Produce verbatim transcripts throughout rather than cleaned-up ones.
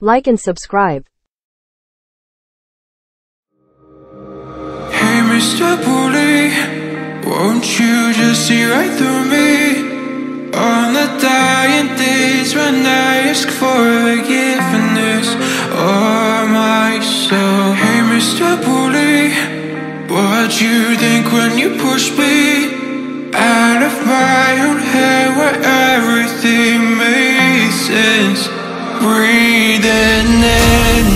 Like and subscribe. Hey, Mister Bully, won't you just see right through me? On the dying days when I ask for forgiveness of myself. Hey, Mister Bully, what you think when you push me out of my own head where everything makes sense? Breathing in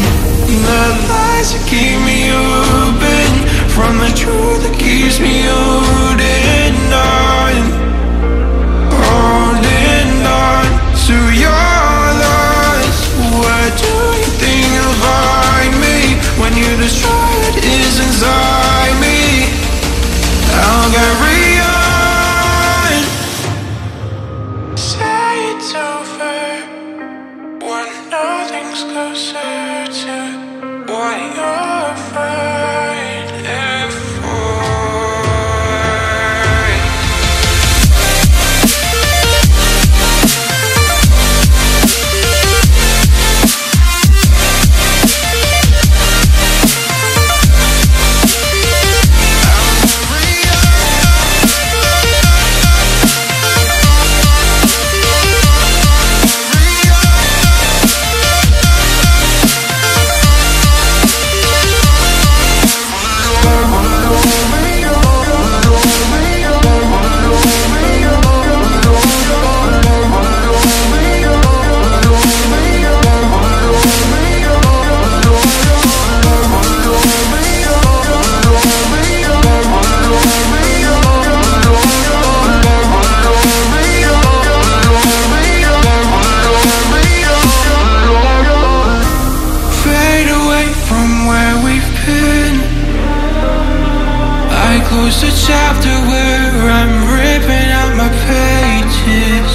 the lies that keep me open from the truth that keeps me holding on, holding on to your lies. Where do you think you'll find me when you destroy what is inside me? I'll carry on. Say it's over when nothing's closer to what you're afraid of . Close the chapter where I'm ripping out my pages.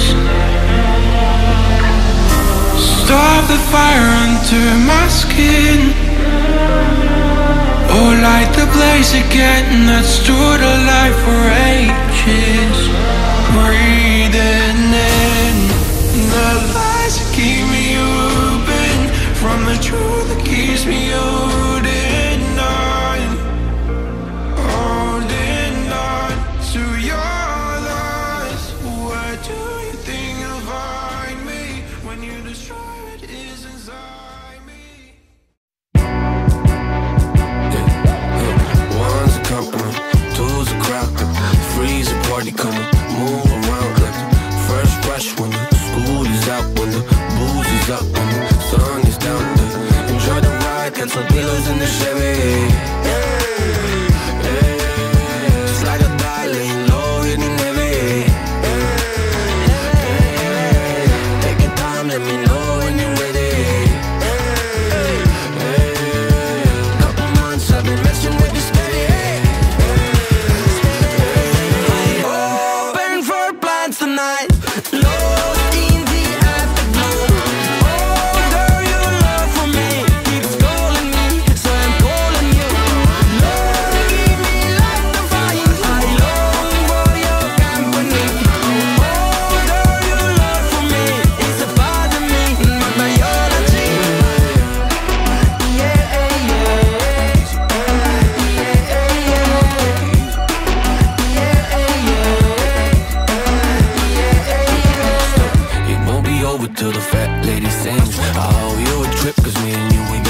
Stop the fire under my skin, or light the blaze again that stood alive for ages. Breathing in the lies that keep me open from the truth that keeps me open. Party coming, move around like fresh, fresh when the school is out, when the booze is up, when the sun is down. There. Enjoy the ride, cancel pillows in the Chevy. Yeah, yeah. Just like a dial, laying low, hitting heavy. Yeah, yeah. Take your time, let me know when you're ready. Yeah, yeah. Couple months I've been messing with this steady. Till the fat lady sings, I owe you a trip, cause me and you ain't